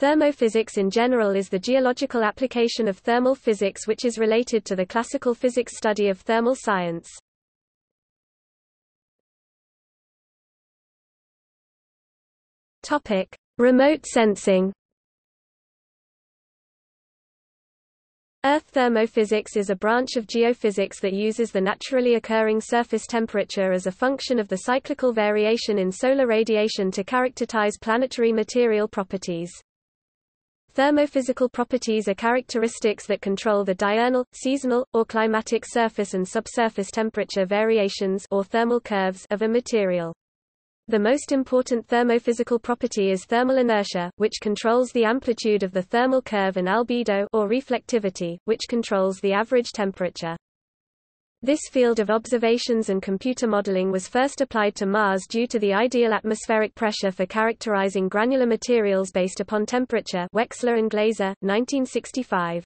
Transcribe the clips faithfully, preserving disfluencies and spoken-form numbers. Thermophysics in general is the geological application of thermal physics which is related to the classical physics study of thermal science. Remote sensing. Earth thermophysics is a branch of geophysics that uses the naturally occurring surface temperature as a function of the cyclical variation in solar radiation to characterize planetary material properties. Thermophysical properties are characteristics that control the diurnal, seasonal, or climatic surface and subsurface temperature variations or thermal curves of a material. The most important thermophysical property is thermal inertia, which controls the amplitude of the thermal curve, and albedo or reflectivity, which controls the average temperature. This field of observations and computer modeling was first applied to Mars due to the ideal atmospheric pressure for characterizing granular materials based upon temperature, Wexler and Glaser, nineteen sixty-five.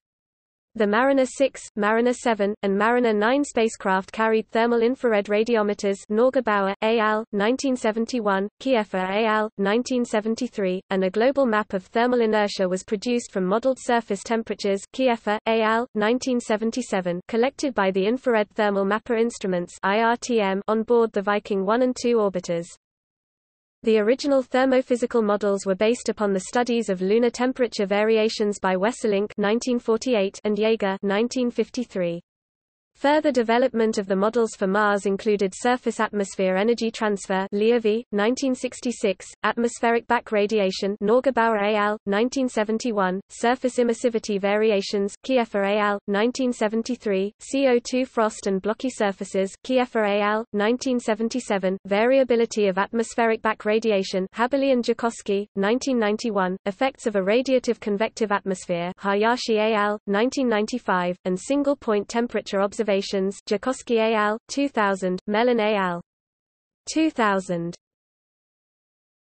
The Mariner six, Mariner seven, and Mariner nine spacecraft carried thermal infrared radiometers, Neugebauer, et al., nineteen seventy-one, Kieffer, et al., nineteen seventy-three, and a global map of thermal inertia was produced from modeled surface temperatures, Kieffer, et al., nineteen seventy-seven, collected by the Infrared Thermal Mapper Instruments I R T M on board the Viking one and two orbiters. The original thermophysical models were based upon the studies of lunar temperature variations by Wesselink nineteen forty-eight and Jaeger nineteen fifty-three. Further development of the models for Mars included surface atmosphere energy transfer Liev, nineteen sixty-six, atmospheric back radiation Neugebauer et al., nineteen seventy-one, surface emissivity variations Kieffer et al., nineteen seventy-three, C O two frost and blocky surfaces Kieffer et al., nineteen seventy-seven, variability of atmospheric back radiation Haberley and Jakosky, nineteen ninety-one, effects of a radiative convective atmosphere Hayashi et al., nineteen ninety-five, and single-point temperature observations Joukowsky et al., two thousand, Mellon et al., two thousand.